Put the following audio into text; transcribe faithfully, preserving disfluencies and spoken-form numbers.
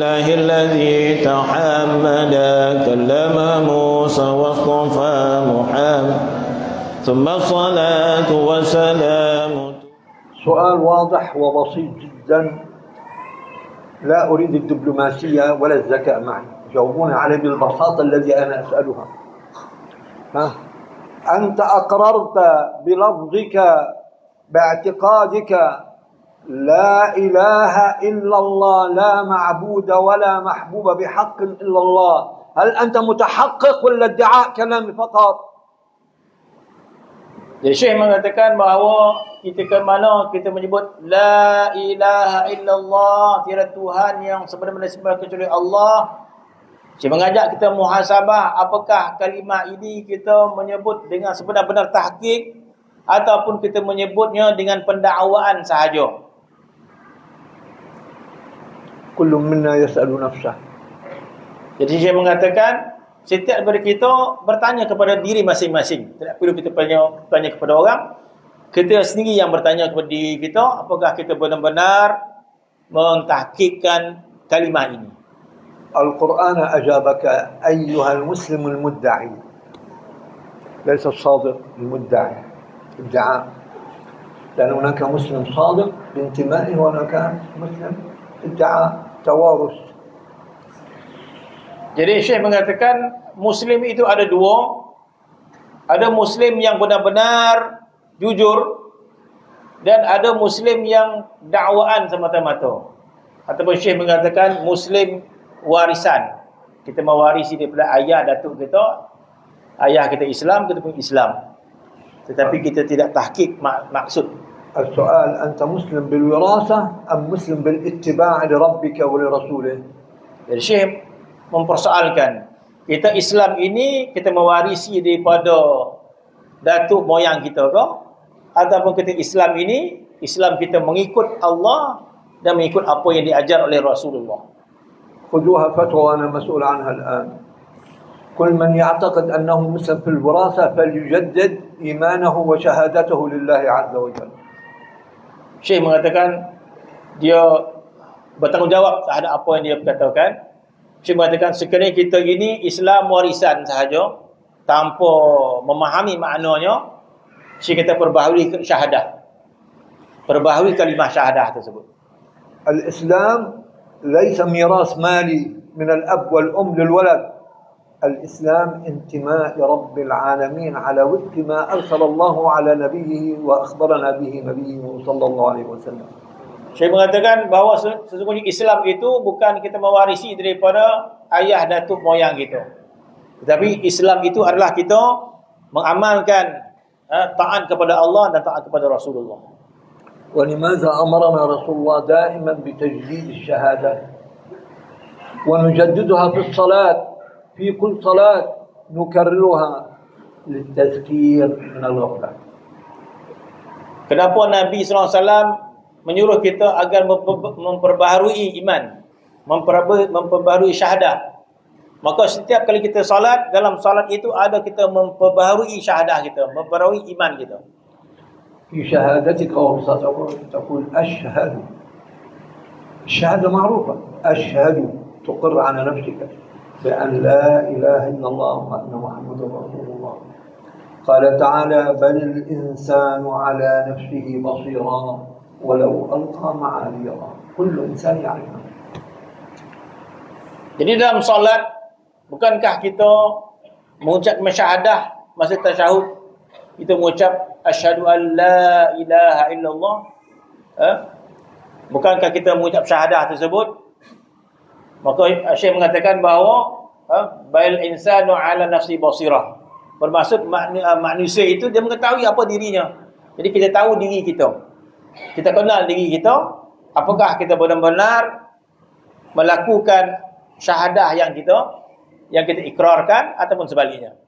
الله الذي تحمد كلم موسى واصطفى محمد ثم الصلاة والسلام. سؤال واضح وبسيط جدا، لا أريد الدبلوماسية ولا الذكاء معي، جاوبوني عليه بالبساطة الذي أنا أسألها. ها؟ أنت أقررت بلفظك باعتقادك لا إله إلا الله، لا معبود ولا محبوب بحق إلا الله، هل أنت متحقق ولا ادعاء كلام فقط؟ Jadi Syekh mengatakan bahawa ketika mana kita menyebut la ilaha illallah, tiada Tuhan yang sebenar-benar disembah kecuali Allah, Syekh mengajak kita muhasabah apakah kalimah ini kita menyebut dengan sebenar-benar tahqiq ataupun kita menyebutnya dengan pendakwaan sahaja. Kullu minna yas'alu nafsah. Jadi Syekh mengatakan setiap daripada kita bertanya kepada diri masing-masing. Tidak perlu kita tanya, tanya kepada orang. Kita sendiri yang bertanya kepada diri kita, apakah kita benar-benar mentahqiqkan kalimah ini. Al-Quran ajabaka ayyuhal muslimul mudda'i. Laisa as-sadiq al-mudda'i. Idda'a. Dan hunaka muslim sadiq bintima'i wa hunaka muslim idda'a tawarus. Jadi Syekh mengatakan Muslim itu ada dua. Ada Muslim yang benar-benar jujur dan ada Muslim yang dakwaan semata-mata. Ataupun Syekh mengatakan Muslim warisan. Kita mewarisi daripada ayah datuk kita. Ayah kita Islam, kita pun Islam. Tetapi kita tidak tahqiq mak maksud. Al-soal, anta Muslim bil-wirasah am Muslim bil-ittiba' li Rabbika wa li Rasulih? Jadi Syekh mempersoalkan kita Islam ini kita mewarisi daripada datuk moyang kita ke ataupun kita Islam ini Islam kita mengikut Allah dan mengikut apa yang diajar oleh Rasulullah. Khuduha fatwa wa ana mas'ul anha al-an. Kull man ya'taqid annahu muslim fil wirasa falyujaddid imanahu wa shahadatahu lillahi azza wa jalla. Syekh mengatakan dia bertanggungjawab terhadap apa yang dia katakan. Syekh mengatakan sekiranya kita ini Islam warisan sahaja tanpa memahami maknanya, Syekh kata perbaharui syahadah, perbaharui kalimah syahadah tersebut. Al-Islam laisa miras mali min al-ab wal-um lil-walad. Al-Islam intima' li Rabbil alamin ala wifqi ma arsala Allah ala nabiyhi wa akhbarana bihi nabiyyu sallallahu alaihi wasallam. Saya mengatakan bahawa sesungguhnya Islam itu bukan kita mewarisi daripada ayah datuk moyang kita. Tetapi Islam itu adalah kita mengamalkan eh, taat kepada Allah dan taat kepada Rasulullah. Wa limaza amarna Rasulullah daiman bi tajdid ash-shahadah wa nujaddiduha fi as-salat fi kull salat nukarriruha lit-tazkir min al-ghaflah. Kenapa Nabi sallallahu alaihi wasallam menyuruh kita agar memperbaharui iman, memperbaharui syahadah. Maka setiap kali kita salat, dalam salat itu ada kita memperbaharui syahadah kita, memperbaharui iman kita. Di syahadatika awsataqul taqul ashhadu. Syahadah ma'rufah, ashhadu tuqir 'ala nafsika bi an la ilaha illallah wa anna muhammadar rasulullah. Qala ta'ala balil insanu 'ala nafsihi basira. Walau alqa ma'aliyah kullu insan ya'lam. Jadi dalam solat bukankah kita mengucap syahadah masa tasyahud, kita mengucap asyhadu an la ilaha illallah, eh? Bukankah kita mengucap syahadah tersebut? Maka Syekh mengatakan bahawa eh, bail insanu ala nafsi basirah, bermaksud manusia itu dia mengetahui apa dirinya. Jadi kita tahu diri kita, kita kenal diri kita, apakah kita benar-benar melakukan syahadah yang kita yang kita ikrarkan ataupun sebaliknya.